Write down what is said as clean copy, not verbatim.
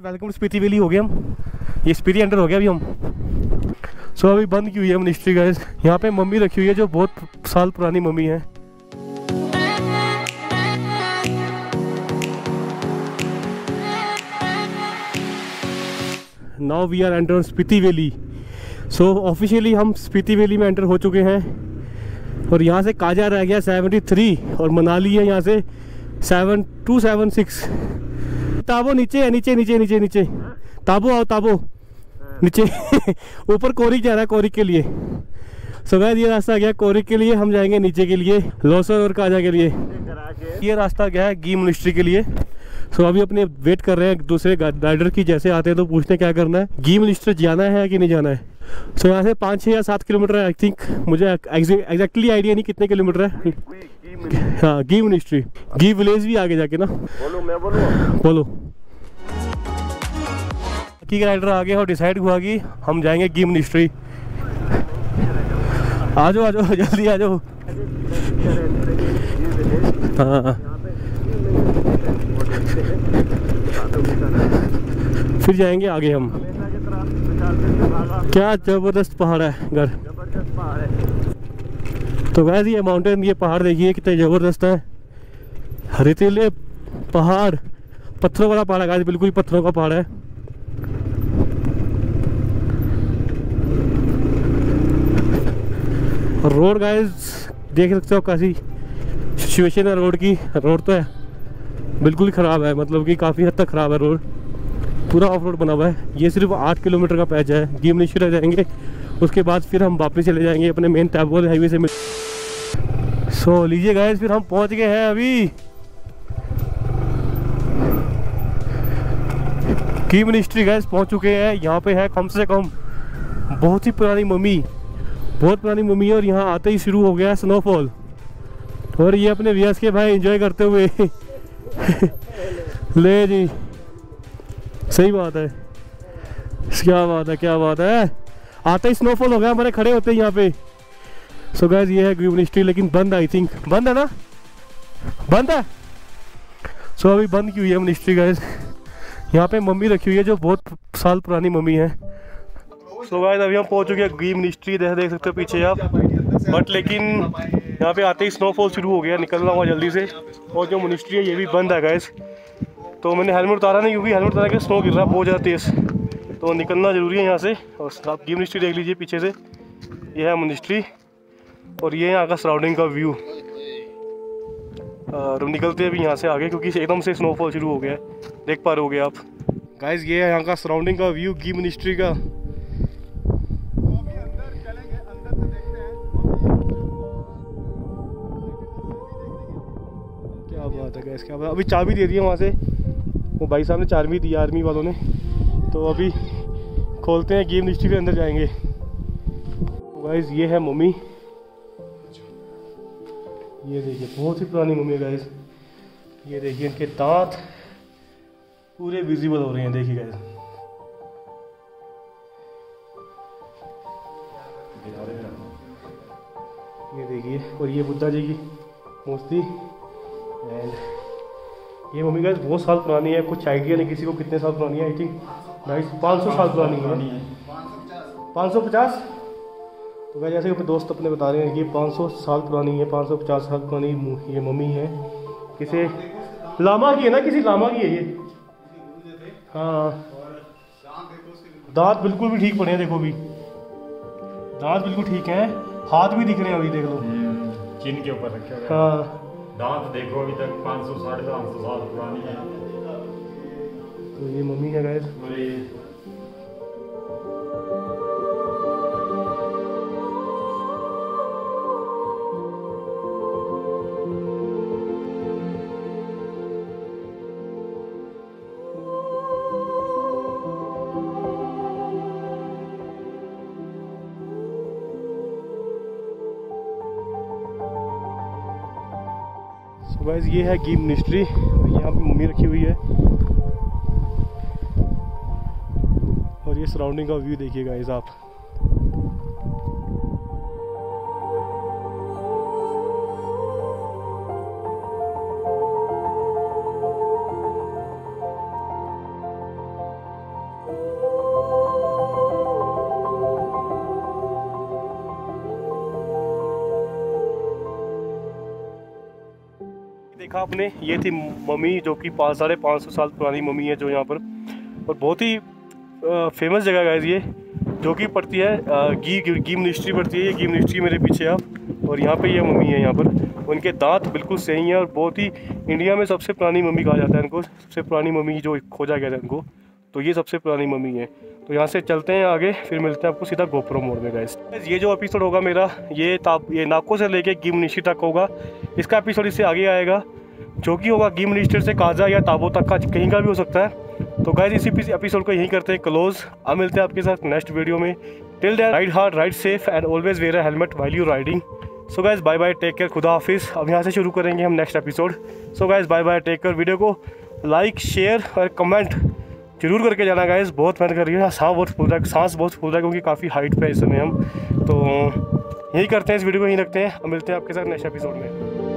Welcome Spiti valley हो गए हम, ये स्पीति एंटर हो गया अभी हम। सो अभी बंद की हुई है मिनिस्ट्री गाइस। यहाँ पे मम्मी रखी हुई है जो बहुत साल पुरानी मम्मी है। Now we are enter Spiti valley. So officially हम स्पीति वैली में एंटर हो चुके हैं और यहाँ से काजा रह गया 73 और मनाली है यहाँ से 7276। ताबो नीचे है, नीचे नीचे नीचे नीचे ताबो आओ, ताबो नीचे ऊपर कोरिक जा रहा है, कोरिक के लिए। सो गाइस ये रास्ता गया कोरिक के लिए, हम जाएंगे नीचे के लिए लोसर और काजा के लिए। ये रास्ता गया है गी मोनेस्ट्री के लिए। सो अभी अपने वेट कर रहे हैं दूसरे राइडर की, जैसे आते हैं तो पूछते हैं क्या करना है, गी मोनेस्ट्री जाना है कि नहीं जाना है। सो यहाँ से 5-6 या 7 किलोमीटर आई थिंक, मुझे एग्जैक्टली आइडिया नहीं कितने किलोमीटर है। हाँ गी मोनेस्ट्री, गी विलेज भी आगे जाके ना। बोलो मैं बोलो बाकी का राइडर आगे और डिसाइड हुआ कि हम जाएंगे गी मोनेस्ट्री। आ जाओ जल्दी आ जाओ। हाँ फिर जाएंगे आगे हम। क्या जबरदस्त पहाड़ है घर, जबरदस्त पहाड़ है। तो गाइस ये माउंटेन, ये पहाड़ देखिए कितने ज़बरदस्त है, रेतीले पहाड़, पत्थरों वाला पहाड़ है गाइस, बिल्कुल पत्थरों का पहाड़ है। रोड गाइस देख सकते हो काफ़ी सिचुएशन है रोड की, रोड तो है बिल्कुल ख़राब है, मतलब कि काफ़ी हद तक ख़राब है रोड, पूरा ऑफ रोड बना हुआ है। ये सिर्फ 8 किलोमीटर का पैच है, गी मोनेस्ट्री जाएंगे उसके बाद फिर हम वापस चले जाएंगे अपने मेन टैबोल हाईवे से। सो लीजिए गाइस फिर हम पहुंच गए हैं अभी गी मोनेस्ट्री गाइस, पहुंच चुके हैं। यहाँ पे है कम से कम बहुत ही पुरानी मम्मी, बहुत पुरानी मम्मी है और यहाँ आते ही शुरू हो गया है स्नोफॉल और ये अपने व्यास के भाई एंजॉय करते हुए ले जी सही बात है, क्या बात है, क्या बात है, आता ही स्नोफॉल हो गया, हमारे खड़े होते हैं यहाँ पे। सो गाइस ये है gue मोनेस्ट्री, लेकिन बंद आई थिंक, बंद है ना, बंद है। सो अभी बंद की हुई है मोनेस्ट्री गाइस। यहाँ पे मम्मी रखी हुई है जो बहुत साल पुरानी मम्मी है। सो गाइस अभी हम पहुँच चुके हैं gue मोनेस्ट्री, देख सकते हो पीछे आप, बट लेकिन यहाँ पे आते ही स्नोफॉल शुरू हो गया, निकलना हुआ जल्दी से और जो मोनेस्ट्री है ये भी बंद है गाइस। तो मैंने हेलमेट उतारा नहीं क्योंकि हेलमेट उतारा के स्नो गिर रहा बहुत ज़्यादा तेज़, तो निकलना ज़रूरी है यहाँ से। और आप गी मोनेस्ट्री देख लीजिए पीछे से, यह है मोनेस्ट्री और ये यहाँ का सराउंडिंग का व्यू। और निकलते अभी यहाँ से आगे क्योंकि एकदम से स्नोफॉल शुरू हो गया है, देख पा रहे हो आप गाइस। ये है यहाँ का सराउंडिंग का व्यू गी मोनेस्ट्री का। क्या बात है गाइस, क्या बात। अभी चाबी दे दी है वहाँ से वो भाई साहब ने, चाबी दी आर्मी वालों ने, तो अभी खोलते हैं गी मोनेस्ट्री के अंदर जाएंगे। गाइस ये है मम्मी, ये देखिए बहुत ही पुरानी मम्मी गाइस, ये देखिए इनके दांत पूरे विजिबल हो रहे हैं, देखिए गाइस ये देखिए। और ये बुद्धा जी की मूर्ति एंड ये मम्मी गाइस बहुत साल पुरानी है, कुछ आइडिया नहीं किसी को कितने साल पुरानी है, आई थिंक 500 साल पुरानी है, 550। तो भाई जैसे अपने दोस्त अपने बता रहे हैं कि 500 साल पुरानी है, 550 साल पुरानी ये मम्मी है, किसी लामा की है ना, किसी लामा की है ये। हाँ दांत बिल्कुल भी ठीक पड़े हैं, देखो भी दांत बिल्कुल ठीक हैं, हाथ भी दिख रहे हैं अभी, देख लो चिन के ऊपर रखे हैं। हाँ दांत देखो अभी तक 500-550 साल पुरानी है। तो ये मम्मी है गाइस। सो गाइस ये है गी मोनेस्ट्री और यहाँ पे मम्मी रखी हुई है और ये सराउंडिंग का व्यू देखिए गाइस आप। देखा आपने, ये थी मम्मी जो कि 500 साल पुरानी मम्मी है जो यहाँ पर, और बहुत ही फेमस जगह है ये, जो कि पड़ती है गी मोनेस्ट्री पड़ती है। ये गी मोनेस्ट्री मेरे पीछे आप, और यहाँ पे ये मम्मी है। यहाँ पर उनके दांत बिल्कुल सही हैं और बहुत ही, इंडिया में सबसे पुरानी मम्मी कहा जाता है इनको, सबसे पुरानी मम्मी जो खोजा गया था इनको, तो ये सबसे पुरानी मम्मी है। तो यहाँ से चलते हैं आगे, फिर मिलते हैं आपको सीधा गोप्रो मोड़ में। गाइस ये जो एपिसोड होगा मेरा, ये नाको से लेके गी मोनेस्ट्री तक होगा, इसका एपिसोड इससे आगे आएगा, जो कि होगा गी मोनेस्ट्री से काजा या ताबो तक का, कहीं का भी हो सकता है। तो गाइस इसी एपिसोड को यहीं करते हैं क्लोज। अब मिलते हैं आपके साथ नेक्स्ट वीडियो में। Till then ride hard, ride safe and always wear a helmet while you riding. So guys bye bye, take care, खुदा हाफिज़। अब यहाँ से शुरू करेंगे हम next episode. So guys bye bye, take care. Video को लाइक, शेयर और कमेंट जरूर करके जाना गाइस, बहुत मेहनत कर रही है। सांस बहुत फूल रहा है क्योंकि काफ़ी हाइट पे है इस समय हम। तो यही करते हैं, इस वीडियो को यहीं रखते हैं। अब मिलते हैं आपके साथ नेक्स्ट एपिसोड में।